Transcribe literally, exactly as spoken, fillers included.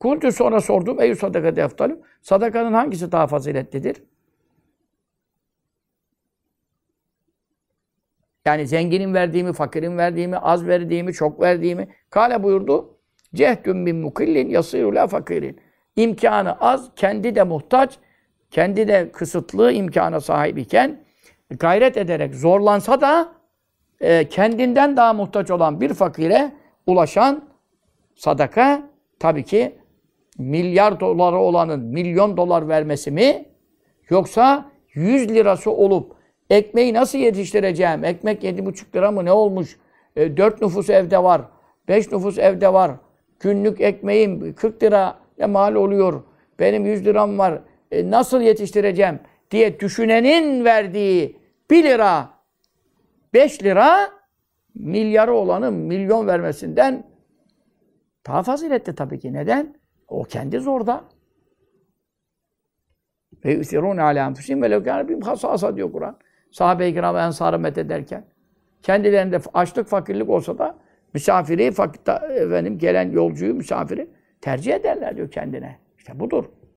Kuntu sonra sordum. Eyyü sadakati efdalü. Sadakanın hangisi daha faziletlidir? Yani zenginin verdiğimi, fakirin verdiğimi, az verdiğimi, çok verdiğimi. Kale buyurdu. Cehdün min mukillin yasîru la fakirin. İmkanı az, kendi de muhtaç, kendi de kısıtlı imkana sahip iken gayret ederek zorlansa da e, kendinden daha muhtaç olan bir fakire ulaşan sadaka, tabii ki milyar doları olanın milyon dolar vermesi mi? Yoksa yüz lirası olup ekmeği nasıl yetiştireceğim? Ekmek yedi buçuk lira mı? Ne olmuş? E, dört nüfus evde var. Beş nüfus evde var. Günlük ekmeğim kırk lira mal oluyor. Benim yüz liram var. E, nasıl yetiştireceğim? Diye düşünenin verdiği bir lira, beş lira milyarı olanın milyon vermesinden daha faziletli tabii ki. Neden? O kendi zorda. Ve yusirûne alâ enfüsihim ve lev kâne bihim hasâsa diyor Kur'an. Sahabe-i kiram ve ensarı methederken. Kendilerinde açlık, fakirlik olsa da misafiri, fakir, efendim, gelen yolcuyu, misafiri tercih ederler diyor kendine. İşte budur.